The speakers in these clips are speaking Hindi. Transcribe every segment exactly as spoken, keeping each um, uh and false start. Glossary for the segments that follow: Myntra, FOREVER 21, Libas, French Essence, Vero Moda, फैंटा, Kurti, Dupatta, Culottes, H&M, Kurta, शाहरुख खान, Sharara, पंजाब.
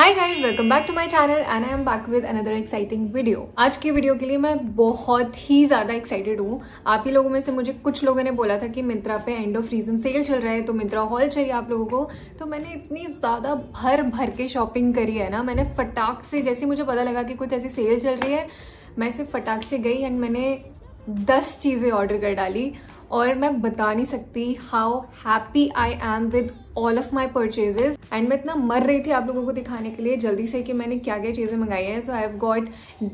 Hi guys, welcome back to my channel and I am back with another exciting video. आज की वीडियो के लिए मैं बहुत ही ज़्यादा एक्साइटेड हूँ। आप ही लोगों में से मुझे कुछ लोगों ने बोला था कि मिंत्रा पे एंड ऑफ सीजन सेल चल रहा है तो मिंत्रा हॉल चाहिए आप लोगों को। तो मैंने इतनी ज़्यादा भर भर के शॉपिंग करी है ना, मैंने फटाक से जैसे मुझे पता लगा कि कुछ ऐसी सेल चल रही है, मैं सिर्फ फटाक से गई एंड मैंने दस चीज़ें ऑर्डर कर डाली। और मैं बता नहीं सकती how happy I am with all of my purchases. And मैं इतना मर रही थी आप लोगों को दिखाने के लिए जल्दी से कि मैंने क्या क्या चीज़ें मंगाई हैं। So I have got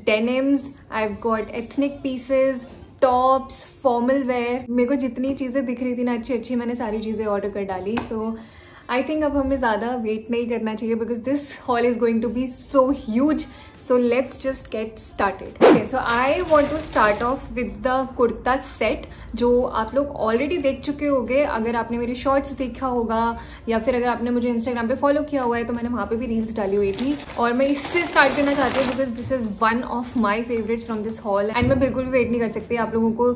denims, I have got ethnic pieces, tops, formal wear. मेरे को जितनी चीज़ें दिख रही थी ना अच्छी अच्छी मैंने सारी चीज़ें ऑर्डर कर डाली। सो आई थिंक अब हमें ज़्यादा वेट नहीं करना चाहिए because this hall is going to be so huge. So let's just get started. Okay, so I want to start off with the kurta set जो आप लोग already देख चुके होंगे। अगर आपने मेरे shorts देखा होगा या फिर अगर आपने मुझे Instagram पे follow किया हुआ है तो मैंने वहाँ पे भी reels डाली हुई थी। और मैं इससे start करना चाहती हूँ because this is one of my favorites from this haul and मैं बिल्कुल भी wait नहीं कर सकती आप लोगों को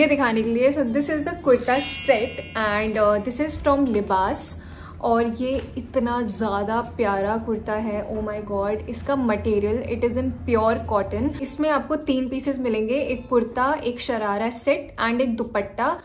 ये दिखाने के लिए। So this is the kurta set and uh, this is from Libas। और ये इतना ज़्यादा प्यारा कुर्ता है, ओ माय गॉड। इसका material it is in pure cotton. इसमें आपको तीन पीसेस मिलेंगे, एक कुर्ता, एक शरारा सेट एंड एक दुपट्टा।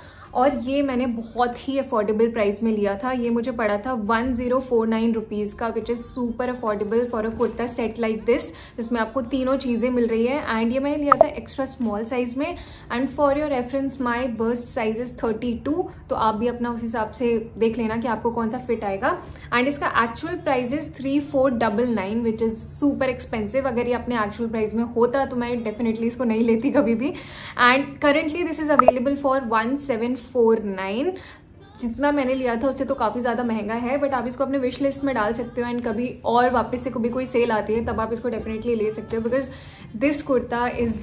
और ये मैंने बहुत ही अफोर्डेबल प्राइस में लिया था। ये मुझे पड़ा था one zero four nine rupees का, which is super affordable for a kurta set like this, जिसमें आपको तीनों चीज़ें मिल रही है। एंड ये मैंने लिया था एक्स्ट्रा स्मॉल साइज में। And for your reference my bust size is thirty two, तो आप भी अपना उस हिसाब से देख लेना कि आपको कौन सा फिट आएगा। एंड इसका actual price is three four double nine, which is super expensive. अगर ये अपने एक्चुअल प्राइस में होता तो मैं डेफिनेटली इसको नहीं लेती कभी भी। And currently this is available for one seven four nine. जितना मैंने लिया था उससे तो काफ़ी ज़्यादा महंगा है, बट आप इसको अपने विश लिस्ट में डाल सकते हो। एंड कभी और वापस से कभी कोई सेल आती है तब आप इसको डेफिनेटली ले सकते हो because this kurta is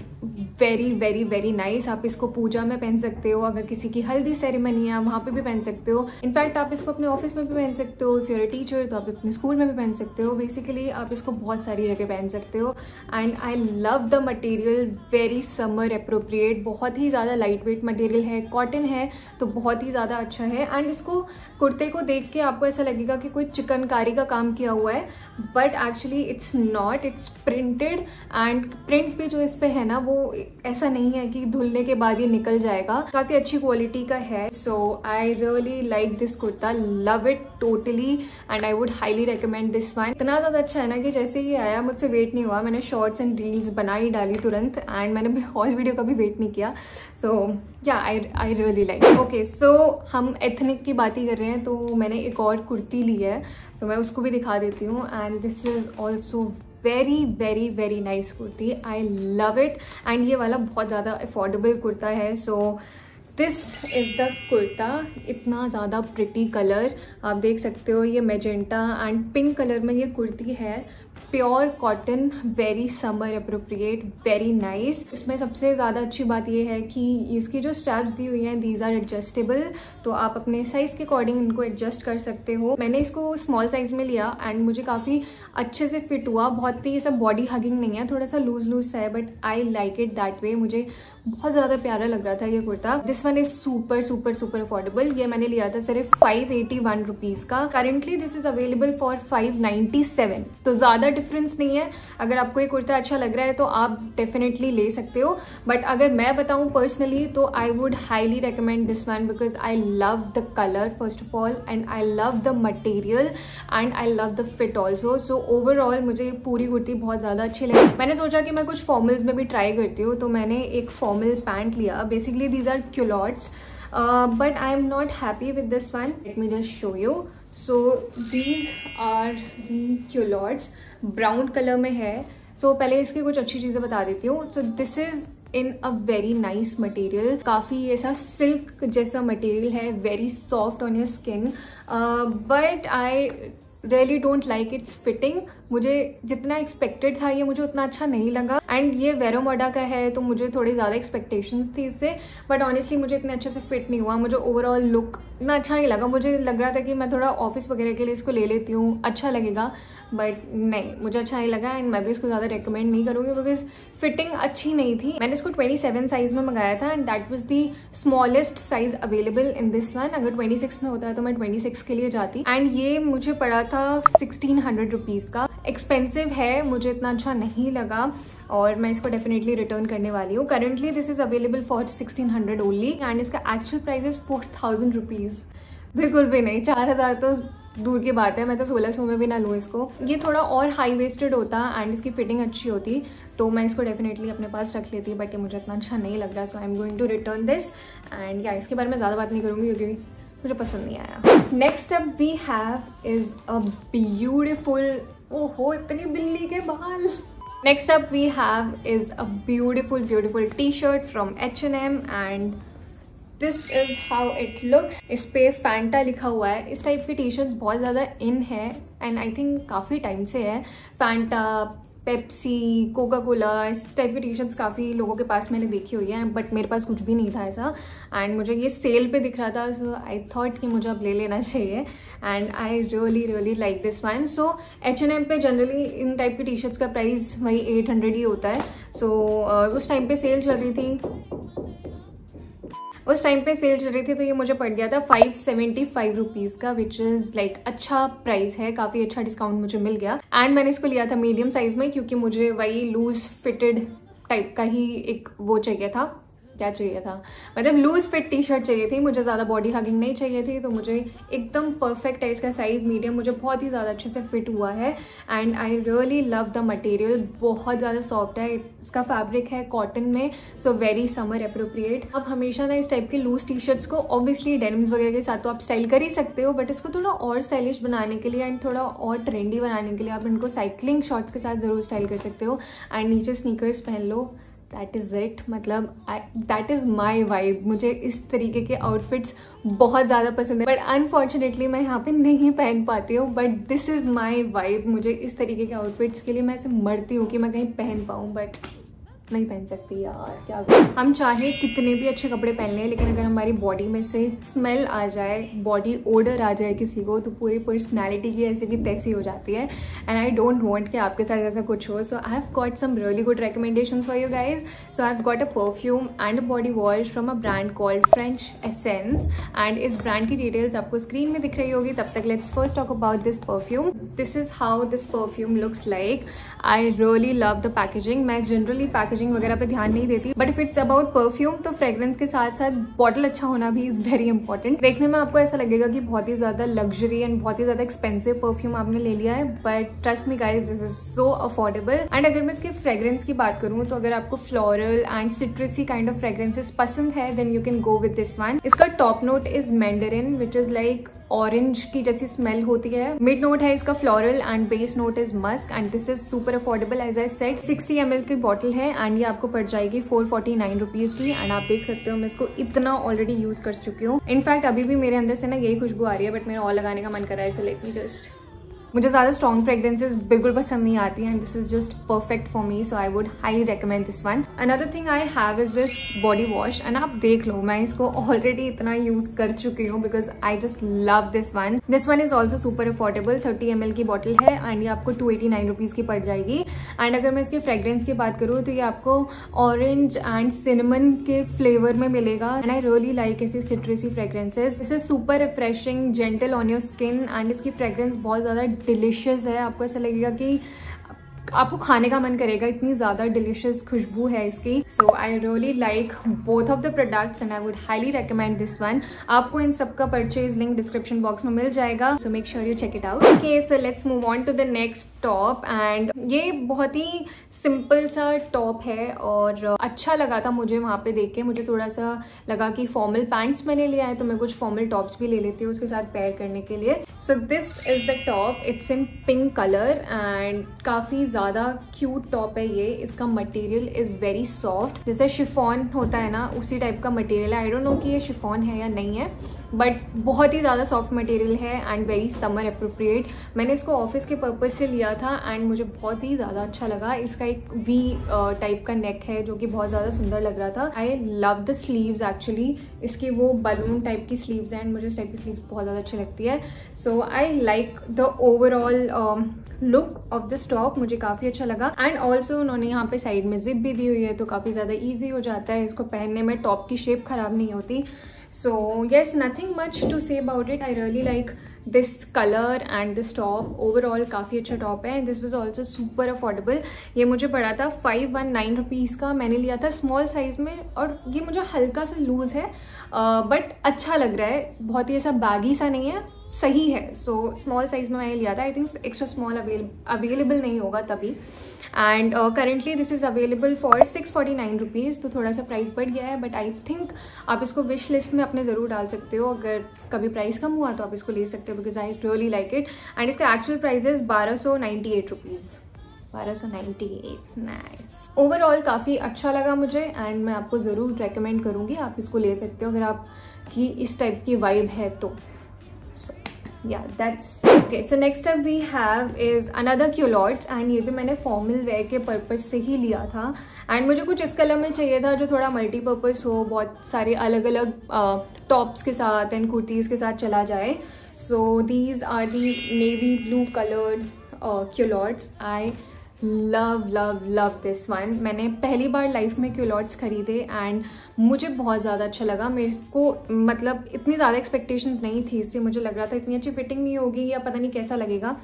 very very very nice. आप इसको पूजा में पहन सकते हो, अगर किसी की हल्दी सेरेमनी है वहाँ पे भी पहन सकते हो। इनफैक्ट आप इसको अपने ऑफिस में भी पहन सकते हो, if you are a teacher तो आप अपने स्कूल में भी पहन सकते हो। बेसिकली आप इसको बहुत सारी जगह पहन सकते हो। And I love the material, very summer appropriate. बहुत ही ज़्यादा लाइट वेट मटेरियल है, कॉटन है तो बहुत ही ज़्यादा अच्छा है। एंड इसको कुर्ते को देख के आपको ऐसा लगेगा कि कोई चिकनकारी का काम किया हुआ है, but actually it's not, it's printed. And print भी जो इस पे है ना वो ऐसा नहीं है कि धुलने के बाद ये निकल जाएगा, काफ़ी अच्छी क्वालिटी का है। So I really like this kurta, love it totally and I would highly recommend this one. इतना ज़्यादा अच्छा है ना कि जैसे ये आया मुझसे वेट नहीं हुआ, मैंने शॉर्ट्स एंड रील्स बनाई डाली तुरंत। एंड मैंने हॉल वीडियो का भी वेट नहीं किया। So yeah I I really like. Okay, so हम एथनिक की बात ही कर रहे हैं तो मैंने एक और कुर्ती ली है, तो मैं उसको भी दिखा देती हूँ। And this is also very very very nice kurti, I love it. And ये वाला बहुत ज़्यादा अफोर्डेबल कुर्ता है। So this is the kurta. इतना ज़्यादा प्रिटी कलर आप देख सकते हो, ये मैजेंटा एंड पिंक कलर में ये कुर्ती है। Pure cotton, very summer appropriate, very nice. इसमें सबसे ज़्यादा अच्छी बात यह है कि इसकी जो स्ट्रैप्स दी हुई हैं दीज आर एडजस्टेबल, तो आप अपने साइज़ के अकॉर्डिंग इनको एडजस्ट कर सकते हो। मैंने इसको स्मॉल साइज़ में लिया एंड मुझे काफ़ी अच्छे से फिट हुआ। बहुत ही ये सब बॉडी हगिंग नहीं है, थोड़ा सा लूज लूज सा है, but I like it that way. मुझे बहुत ज़्यादा प्यारा लग रहा था ये kurta. This one is super super super affordable. ये मैंने लिया था सिर्फ फाइव एटी वन रुपीज़ का। Currently this is available for five ninety seven, तो ज़्यादा डिफरेंस नहीं है। अगर आपको ये कुर्ता अच्छा लग रहा है तो आप डेफिनेटली ले सकते हो, बट अगर मैं बताऊं पर्सनली तो I would highly recommend this one because I love the colour first of all and I love the material and I love the fit also. So overall मुझे ये पूरी कुर्ती बहुत ज़्यादा अच्छी लगी। मैंने सोचा कि मैं कुछ फॉर्मल्स में भी ट्राई करती हूँ, तो मैंने एक फॉर्मल पैंट लिया। Basically these are culottes, but I am not happy with this one. Let me just show you. So these are the culottes, brown colour में है। सो so, पहले इसकी कुछ अच्छी चीज़ें बता देती हूँ। So this is in a very nice material, काफ़ी ऐसा सिल्क जैसा मटेरियल है, very soft on your skin, but I really don't like its fitting. मुझे जितना एक्सपेक्टेड था ये मुझे उतना अच्छा नहीं लगा। एंड ये वेरो मोडा का है तो मुझे थोड़ी ज़्यादा एक्सपेक्टेशंस थी इससे, बट ऑनेस्टली मुझे इतने अच्छे से फिट नहीं हुआ। मुझे ओवरऑल लुक इतना अच्छा नहीं लगा। मुझे लग रहा था कि मैं थोड़ा ऑफिस वगैरह के लिए इसको ले लेती हूँ, अच्छा लगेगा, बट नहीं, मुझे अच्छा नहीं लगा एंड मैं भी इसको ज़्यादा रिकमेंड नहीं करूँगी बिकॉज फिटिंग अच्छी नहीं थी। मैंने इसको सत्ताईस साइज में मंगाया था and that was the smallest size available in this one. अगर छब्बीस में होता है तो मैं छब्बीस के लिए जाती एंड ये मुझे पड़ा था सिक्सटीन हंड्रेड रुपीज़ का। एक्सपेंसिव है, मुझे इतना अच्छा नहीं लगा और मैं इसको डेफिनेटली रिटर्न करने वाली हूँ। Currently this is available for sixteen hundred only and इसका actual price is four thousand rupees, बिल्कुल भी नहीं, चार हज़ार तो दूर की बात है, मैं तो सोलह सौ में भी ना लूँ इसको। ये थोड़ा और हाई वेस्टेड होता एंड इसकी फिटिंग अच्छी होती तो मैं इसको डेफिनेटली अपने पास रख लेती, बट ये मुझे इतना अच्छा नहीं लग रहा, so I am going to return this and या इसके बारे में ज़्यादा बात नहीं करूँगी क्योंकि मुझे पसंद नहीं आया। Next up we have is a beautiful, ओहो इतनी बिल्ली के बाल। Next up we have is a beautiful beautiful T shirt from H and M and this is how it looks. इस पे फैंटा लिखा हुआ है। इस टाइप की टी शर्ट्स बहुत ज़्यादा इन है एंड आई थिंक काफ़ी टाइम से है। फैंटा, पेप्सी, कोका कोला, इस टाइप की टी शर्ट्स काफ़ी लोगों के पास मैंने देखी हुई है, बट मेरे पास कुछ भी नहीं था ऐसा एंड मुझे ये सेल पे दिख रहा था, सो आई थॉट कि मुझे अब ले लेना चाहिए and I really really like this one. So H N M पे जनरली इन टाइप की टी शर्ट्स का प्राइस वही एट हंड्रेड ही होता है। सो so, uh, उस टाइम पे सेल चल रही थी उस टाइम पे सेल चल रही थी तो ये मुझे पड़ गया था फाइव सेवेंटी फाइव रुपीज़ का, विच इज़ लाइक अच्छा प्राइस है, काफ़ी अच्छा डिस्काउंट मुझे मिल गया एंड मैंने इसको लिया था मीडियम साइज में क्योंकि मुझे वही लूज फिटेड टाइप का ही एक वो चाहिए था। क्या चाहिए था, मतलब लूज फिट टी शर्ट चाहिए थी, मुझे ज़्यादा बॉडी हगिंग नहीं चाहिए थी, तो मुझे एकदम परफेक्ट है इसका साइज़ मीडियम, मुझे बहुत ही ज़्यादा अच्छे से फिट हुआ है and I really love the material. बहुत ज़्यादा सॉफ्ट है, इसका फैब्रिक है कॉटन में, सो वेरी समर अप्रोप्रिएट। आप हमेशा ना इस टाइप के लूज टी शर्ट्स को ऑब्वियसली डेनिम्स वगैरह के साथ तो आप स्टाइल कर ही सकते हो, बट इसको थोड़ा और स्टाइलिश बनाने के लिए एंड थोड़ा और ट्रेंडी बनाने के लिए आप इनको साइकिलिंग शॉर्ट्स के साथ ज़रूर स्टाइल कर सकते हो एंड नीचे स्नीकर्स पहन लो। दैट इज़ इट, मतलब दैट इज़ माई वाइब। मुझे इस तरीके के आउटफिट्स बहुत ज़्यादा पसंद है, बट अनफॉर्चुनेटली मैं यहाँ पे नहीं पहन पाती हूँ, but this is my vibe. मुझे इस तरीके के आउटफिट्स के लिए मैं ऐसे मरती हूँ कि मैं कहीं पहन पाऊँ, बट नहीं पहन सकती यार। क्या हम चाहे कितने भी अच्छे कपड़े पहन लें, लेकिन अगर हमारी बॉडी में से स्मेल आ जाए, बॉडी ओडर आ जाए किसी को, तो पूरी पर्सनैलिटी की ऐसी की तैसी हो जाती है एंड आई डोंट वांट कि आपके साथ ऐसा कुछ हो। So I have got some really good recommendations for you guys. So I have got a perfume and body wash from a brand called French essence and इस ब्रांड की डिटेल्स आपको स्क्रीन में दिख रही होगी। तब तक let's first talk about this perfume. This is how this perfume looks like. I really love the packaging. मैं जनरली पैकेज वगैरह पे ध्यान नहीं देती, but if it's about perfume तो फ्रेग्रेंस के साथ साथ बॉटल अच्छा होना भी इज वेरी इंपॉर्टेंट। देखने में आपको ऐसा लगेगा कि बहुत ही ज्यादा लग्जरी एंड बहुत ही ज्यादा एक्सपेंसिव परफ्यूम आपने ले लिया है, but trust me guys, this is so affordable. And अगर मैं इसके फ्रेग्रेंस की बात करूँ तो अगर आपको floral and citrusy kind of fragrances पसंद है then you can go with this one. इसका top note is mandarin, which is like orange की जैसी स्मेल होती है। मिड नोट है इसका floral and base note is musk and this is super affordable. As I said sixty M L की बॉटल है एंड ये आपको पड़ जाएगी फोर फोर्टी नाइन रुपीज की एंड आप देख सकते हो मैं इसको इतना ऑलरेडी यूज कर चुकी हूँ। इनफैक्ट अभी भी मेरे अंदर से ना यही खुशबू आ रही है, बट मेरा और लगाने का मन कर रहा है, सो लेट मी जस्ट मुझे ज़्यादा स्ट्रॉन्ग फ्रेग्रेंसेस बिल्कुल पसंद नहीं आती and this is just perfect for me, so I would highly recommend this one. Another thing I have is this body wash and आप देख लो मैं इसको ऑलरेडी इतना यूज कर चुकी हूँ because I just love this one. This one is also super affordable, thirty M L की बॉटल है एंड ये आपको टू एटी नाइन रुपीज़ की पड़ जाएगी। एंड अगर मैं इसके फ्रेग्रेंस की बात करूँ तो ये आपको ऑरेंज एंड सिनेमन के फ्लेवर में मिलेगा एंड आई रियली लाइक ऐसी citrusy fragrances. This is super refreshing, gentle on your skin and इसकी फ्रेग्रेंस बहुत ज़्यादा डिलिशियस है। आपको ऐसा लगेगा कि आपको खाने का मन करेगा, इतनी ज़्यादा डिलिशियस खुशबू है इसकी। So I really like both of the products and I would highly recommend this one. आपको इन सबका परचेज लिंक डिस्क्रिप्शन बॉक्स में मिल जाएगा, so make sure you check it out. Okay, so let's move on to the next top and ये बहुत ही सिंपल सा टॉप है और अच्छा लगा था मुझे वहाँ पे देख के। मुझे थोड़ा सा लगा कि फॉर्मल पैंट्स मैंने लिया है तो मैं कुछ फॉर्मल टॉप्स भी ले लेती हूँ उसके साथ पेयर करने के लिए। So this is the top, it's in pink colour and काफ़ी ज़्यादा क्यूट टॉप है ये। इसका मटेरियल इज़ वेरी सॉफ्ट, जैसे शिफॉन होता है ना उसी टाइप का मटेरियल है। आई डोंट नो कि ये शिफॉन है या नहीं है, बट बहुत ही ज़्यादा सॉफ्ट मटेरियल है एंड वेरी समर अप्रोप्रिएट। मैंने इसको ऑफिस के पर्पज़ से लिया था एंड मुझे बहुत ही ज़्यादा अच्छा लगा। इसका एक वी टाइप का नेक है जो कि बहुत ज़्यादा सुंदर लग रहा था। I love the sleeves, actually इसकी वो बलून टाइप की स्लीव्स हैं एंड मुझे इस टाइप की स्लीव्स बहुत ज़्यादा अच्छी लगती है। So I like the overall look of this top मुझे काफी अच्छा लगा। एंड ऑल्सो उन्होंने यहाँ पे साइड में जिप भी दी हुई है तो काफी ज्यादा ईजी हो जाता है इसको पहनने में, टॉप की शेप खराब नहीं होती। So yes, nothing much to say about it. I really like this color and this top. Overall काफ़ी अच्छा top है and this was also super affordable. ये मुझे पड़ा था फाइव वन नाइन रुपीज़ का, मैंने लिया था स्मॉल साइज़ में और ये मुझे हल्का सा लूज़ है बट अच्छा लग रहा है, बहुत ही ऐसा बैगी सा नहीं है, सही है। सो स्मॉल साइज़ में मैंने लिया था, I think extra small avail available नहीं होगा तभी। And currently this is available for six forty nine rupees, तो थोड़ा सा प्राइस बढ़ गया है बट आई थिंक आप इसको विश लिस्ट में अपने ज़रूर डाल सकते हो। अगर कभी प्राइस कम हुआ तो आप इसको ले सकते हो because I really like it. And इसका एक्चुअल प्राइस इज़ बारह सौ नाइन्टी एट रुपीज़ बारह सौ नाइन्टी एट। नाइस, ओवरऑल काफ़ी अच्छा लगा मुझे एंड मैं आपको ज़रूर रेकमेंड करूँगी, आप इसको ले सकते हो अगर आपकी इस टाइप की वाइब है तो। Yeah, that's okay. So next up we have is another culottes and ये भी मैंने formal wear के purpose से ही लिया था and मुझे कुछ इस कलर में चाहिए था जो थोड़ा multi-purpose हो, बहुत सारे अलग अलग tops के साथ and कुर्तीज़ के साथ चला जाए। So these are the navy blue colored uh, culottes. I love love love this one. मैंने पहली बार लाइफ में क्यूलॉट्स खरीदे एंड मुझे बहुत ज़्यादा अच्छा लगा। मेरे को मतलब इतनी ज़्यादा एक्सपेक्टेशंस नहीं थी, इससे मुझे लग रहा था इतनी अच्छी फिटिंग नहीं होगी या पता नहीं कैसा लगेगा,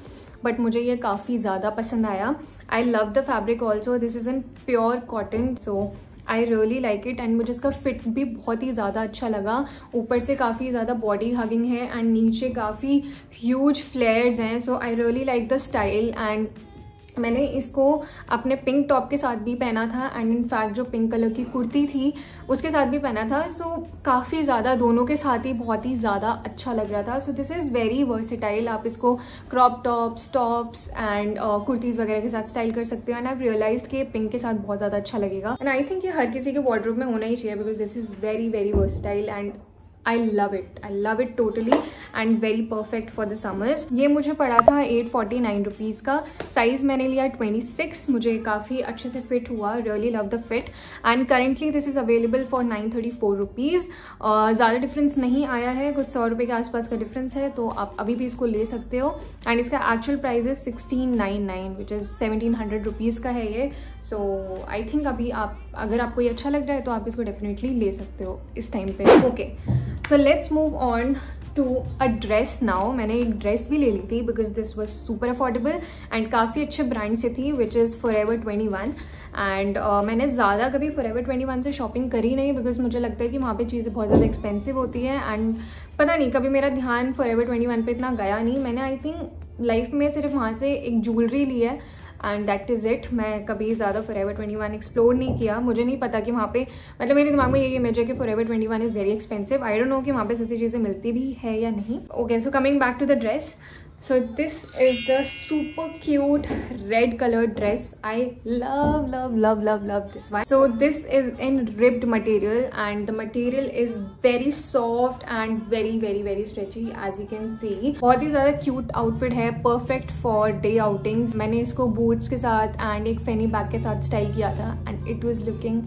बट मुझे ये काफ़ी ज़्यादा पसंद आया। I love the fabric also, this is in pure cotton, so I really like it. And मुझे इसका फिट भी बहुत ही ज़्यादा अच्छा लगा, ऊपर से काफ़ी ज़्यादा बॉडी हगिंग है एंड नीचे काफ़ी ह्यूज फ्लेयर्स हैं, so I really like the style. And मैंने इसको अपने पिंक टॉप के साथ भी पहना था एंड इनफैक्ट जो पिंक कलर की कुर्ती थी उसके साथ भी पहना था, सो काफ़ी ज़्यादा दोनों के साथ ही बहुत ही ज़्यादा अच्छा लग रहा था। So this is very versatile, आप इसको crop tops tops and kurtis वगैरह के साथ स्टाइल कर सकते हो एंड आई रियलाइज कि पिंक के साथ बहुत ज़्यादा अच्छा लगेगा एंड आई थिंक ये हर किसी के वार्डरोब में होना ही चाहिए because this is very very versatile and I love it, I love it totally and very perfect for the summers. ये मुझे पड़ा था एट फोर्टी नाइन रुपीज़ का, साइज़ मैंने लिया ट्वेंटी सिक्स, मुझे काफ़ी अच्छे से फिट हुआ, really love the fit and currently this is available for nine thirty four rupees. ज़्यादा डिफरेंस नहीं आया है, कुछ सौ रुपये के आसपास का डिफरेंस है, तो आप अभी भी इसको ले सकते हो एंड इसका actual price is sixteen nine nine, which is seventeen hundred rupees का है ये। सो आई थिंक अभी आप अगर आपको ये अच्छा लग रहा है तो आप इसको डेफिनेटली ले सकते हो इस टाइम पे। Okay, so let's move on to a dress now. मैंने एक ड्रेस भी ले ली थी because this was super affordable and काफ़ी अच्छे ब्रांड से थी, which is Forever twenty one. And uh, मैंने ज़्यादा कभी फॉरएवर ट्वेंटी वन से शॉपिंग करी नहीं बिकॉज मुझे लगता है कि वहाँ पे चीज़ें बहुत ज़्यादा एक्सपेंसिव होती है एंड पता नहीं कभी मेरा ध्यान फॉरएवर ट्वेंटी वन पे इतना गया नहीं। मैंने आई थिंक लाइफ में सिर्फ वहाँ से एक ज्वेलरी ली है एंड दैट इज़ इट। मैं कभी ज़्यादा फॉरएवर ट्वेंटी वन एक्सप्लोर नहीं किया, मुझे नहीं पता कि वहाँ पे मतलब मेरे दिमाग में ये इमेज है कि Forever twenty one is very expensive. I don't know कि वहाँ पे ऐसी चीज़ें मिलती भी है या नहीं। Okay, so coming back to the dress, so this is the super cute red colour dress. I love love love love love this one. So this is in ribbed material and the material is very soft and very very very stretchy, as you can see. बहुत ही ज़्यादा क्यूट आउटफिट है, परफेक्ट फॉर डे आउटिंग्स। मैंने इसको बूट्स के साथ एंड एक फैनी बैग के साथ स्टाइल किया था and it was looking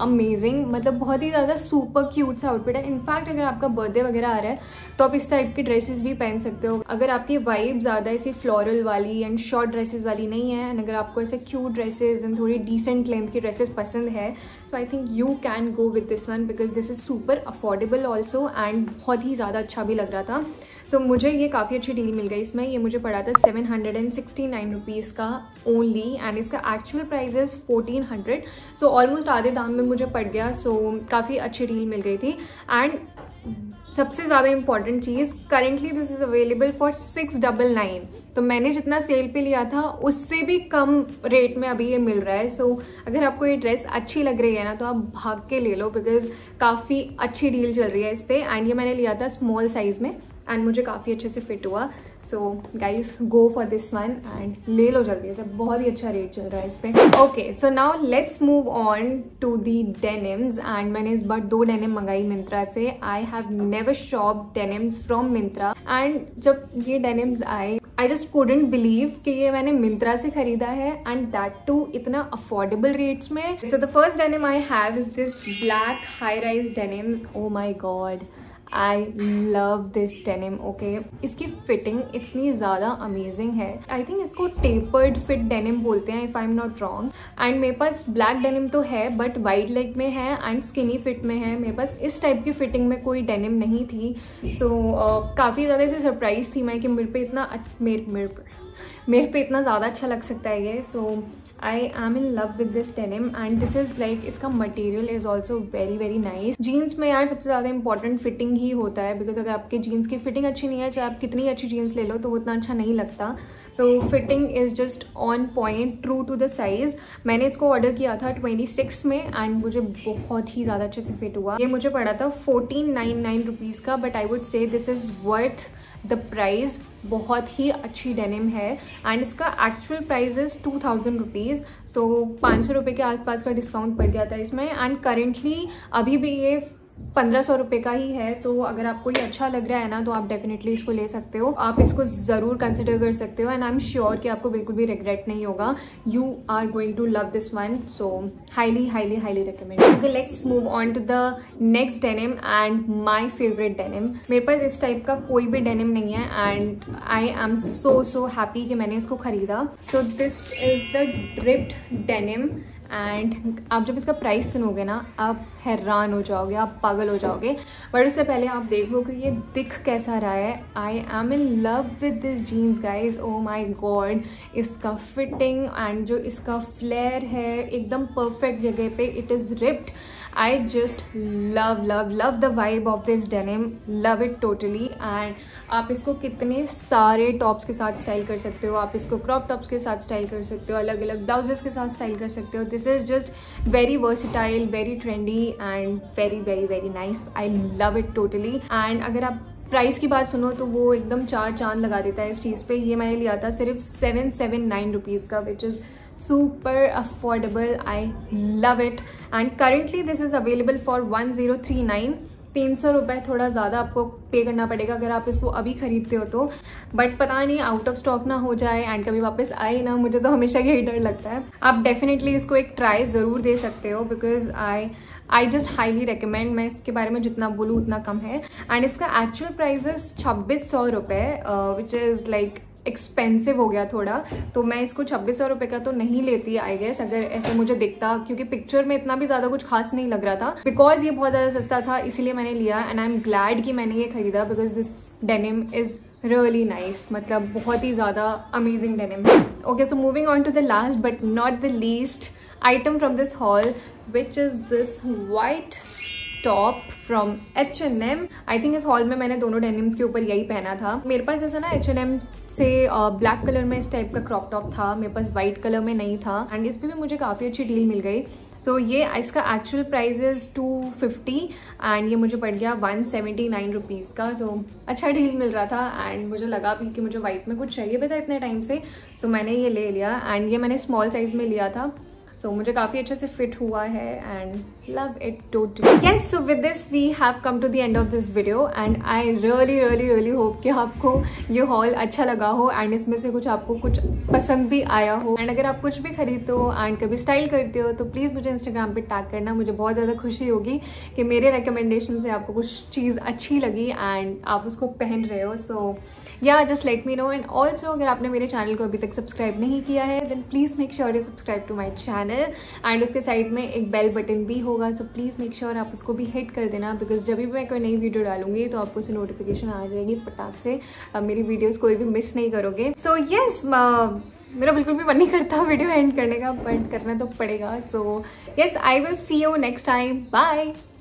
amazing. मतलब बहुत ही ज़्यादा सुपर क्यूट सा आउटफिट है। इनफैक्ट अगर आपका बर्थडे वगैरह आ रहा है तो आप इस टाइप की ड्रेसेस भी पहन सकते हो। अगर आपकी वाइब ज़्यादा ऐसी फ्लोरल वाली एंड शॉर्ट ड्रेसेस वाली नहीं है एंड अगर आपको ऐसे क्यूट ड्रेसेस एंड थोड़ी डिसेंट लेंथ की ड्रेसेस पसंद है तो I think you can go with this one because this is super affordable also and बहुत ही ज़्यादा अच्छा भी लग रहा था। सो so, मुझे ये काफ़ी अच्छी डील मिल गई इसमें। ये मुझे पड़ा था seven hundred and sixty nine rupees का ओनली एंड इसका actual price is fourteen hundred, so almost आधे दाम में मुझे पड़ गया। सो so, काफ़ी अच्छी डील मिल गई थी एंड सबसे ज़्यादा इंपॉर्टेंट चीज़, currently this is available for six double nine, तो मैंने जितना सेल पे लिया था उससे भी कम रेट में अभी ये मिल रहा है। सो so, अगर आपको ये ड्रेस अच्छी लग रही है ना तो आप भाग के ले लो बिकॉज काफ़ी अच्छी डील चल रही है इस पर। एंड ये मैंने लिया था स्मॉल साइज़ में एंड मुझे काफ़ी अच्छे से फिट हुआ। So guys, go for this one and ले लो जल्दी से, बहुत ही अच्छा रेट चल रहा है इस पर। Okay, so now let's move on to the denims and मैंने इस बार दो डेनिम मंगाई मिंत्रा से। I have never shop denims from Myntra and जब ये डेनिम्स आए आई जस्ट कूडेंट बिलीव कि ये मैंने मिंत्रा से खरीदा है एंड दैट टू इतना अफोर्डेबल रेट्स में। So the first denim I have is this black high rise denim. Oh my God, I love this denim okay. इसकी फिटिंग इतनी ज़्यादा अमेजिंग है। आई थिंक इसको टेपर्ड फिट डेनिम बोलते हैं if I am not wrong. And मेरे पास ब्लैक डेनिम तो है बट वाइड लेग में है एंड स्किनी फिट में है। मेरे पास इस टाइप की फिटिंग में कोई डेनिम नहीं थी। सो so, uh, काफ़ी ज़्यादा इसे सरप्राइज थी मैं कि मेरे पे इतना मेरे मेरे पे, मेरे पे इतना ज़्यादा अच्छा लग सकता है ये। So so, I am in love with this denim and this is like इसका material is also very very nice. Jeans में यार सबसे ज़्यादा इंपॉर्टेंट फिटिंग ही होता है बिकॉज अगर आपके जीन्स की फिटिंग अच्छी नहीं है चाहे आप कितनी अच्छी जीन्स ले लो तो वो उतना अच्छा नहीं लगता। So fitting is just on point true to the size. मैंने इसको ऑर्डर किया था छब्बीस में एंड मुझे बहुत ही ज़्यादा अच्छे से फिट हुआ। ये मुझे पड़ा था फोर्टीन नाइन नाइन रुपीज़ का but I would say this is worth the price. बहुत ही अच्छी डेनिम है एंड इसका actual price is two thousand rupees. So पाँच सौ रुपये के आसपास का डिस्काउंट पड़ गया था इसमें एंड करेंटली अभी भी ये पंद्रह सौ रुपये का ही है। तो अगर आपको ये अच्छा लग रहा है ना तो आप डेफिनेटली इसको ले सकते हो। आप इसको ज़रूर कंसिडर कर सकते हो एंड आई एम श्योर कि आपको बिल्कुल भी रिग्रेट नहीं होगा। You are going to love this one. So highly highly highly recommend. Okay let's move on to the next denim and my favourite denim. मेरे पास इस टाइप का कोई भी डेनिम नहीं है and I am so so happy कि मैंने इसको खरीदा। So this is the dripped denim and आप जब इसका प्राइस सुनोगे ना आप हैरान हो जाओगे, आप पागल हो जाओगे। बट उससे पहले आप देखो कि ये दिख कैसा रहा है। I am in love with this jeans guys. Oh my god इसका फिटिंग एंड जो इसका फ्लेयर है एकदम परफेक्ट जगह पे। It is ripped. I just love love love the vibe of this denim. Love it totally. And आप इसको कितने सारे टॉप्स के साथ स्टाइल कर सकते हो। आप इसको क्रॉप टॉप्स के साथ स्टाइल कर सकते हो, अलग अलग ब्लाउजेस के साथ स्टाइल कर सकते हो। This is just very versatile, very trendy and very very very nice. I love it totally. And अगर आप प्राइस की बात सुनो तो वो एकदम चार चांद लगा देता है इस चीज़ पे। ये मैंने लिया था सिर्फ सेवन सेवन नाइन रुपीज़ का which is super affordable. I love it and currently this is available for one zero three nine. तीन सौ रुपये थोड़ा ज़्यादा आपको पे करना पड़ेगा अगर आप इसको अभी खरीदते हो तो। बट पता नहीं आउट ऑफ स्टॉक ना हो जाए एंड कभी वापस आए ना, मुझे तो हमेशा यही डर लगता है। आप डेफिनेटली इसको एक ट्राई ज़रूर दे सकते हो because I I just highly recommend. मैं इसके बारे में जितना बोलूँ उतना कम है। एंड इसका एक्चुअल प्राइस इज छब्बीस सौ रुपये विच इज़ लाइक एक्सपेंसिव हो गया थोड़ा। तो मैं इसको छब्बीस सौ रुपये का तो नहीं लेती आई गेस अगर ऐसे मुझे दिखता, क्योंकि पिक्चर में इतना भी ज़्यादा कुछ खास नहीं लग रहा था। बिकॉज ये बहुत ज़्यादा सस्ता था इसीलिए मैंने लिया एंड आई एम ग्लैड कि मैंने ये खरीदा because this denim is really nice. मतलब बहुत ही ज़्यादा amazing denim. Okay so moving on to the last but not the least item from this haul which is this white top from H and M. I think इस हॉल में मैंने दोनों डेनिम्स के ऊपर यही पहना था। मेरे पास ऐसा ना एच एंड एम से ब्लैक कलर में इस टाइप का क्रॉप टॉप था, मेरे पास वाइट कलर में नहीं था एंड इस पर भी मुझे काफ़ी अच्छी डील मिल गई। सो so, ये इसका actual price is two fifty and ये मुझे पड़ गया वन सेवेंटी नाइन रुपीज़ का। सो so, अच्छा डील मिल रहा था एंड मुझे लगा भी कि मुझे वाइट में कुछ चाहिए भी था इतने टाइम से। सो so, मैंने ये ले लिया एंड ये मैंने स्मॉल साइज़ में लिया था। सो so, मुझे काफ़ी अच्छे से फिट हुआ है and love it totally. Yes so with this we have come to the end of this video and I really really really hope कि आपको ये हॉल अच्छा लगा हो एंड इसमें से कुछ आपको कुछ पसंद भी आया हो। एंड अगर आप कुछ भी खरीदते हो एंड कभी स्टाइल करते हो तो प्लीज़ मुझे इंस्टाग्राम पे टैग करना। मुझे बहुत ज़्यादा खुशी होगी कि मेरे रिकमेंडेशन से आपको कुछ चीज़ अच्छी लगी एंड आप उसको पहन रहे हो। सो या just let me know. And also अगर आपने मेरे चैनल को अभी तक सब्सक्राइब नहीं किया है then please make sure you subscribe to my channel and उसके साइड में एक बेल बटन भी होगा। सो प्लीज़ मेक श्योर आप उसको भी हिट कर देना बिकॉज जब भी मैं कोई नई वीडियो डालूंगी तो आपको उसे नोटिफिकेशन आ जाएगी फटाक से। आप मेरी वीडियोज़ कोई भी मिस नहीं करोगे। सो so, येस yes, मेरा बिल्कुल भी मन नहीं करता वीडियो एंड करने का बट करना तो पड़ेगा। So yes I will see you next time. Bye.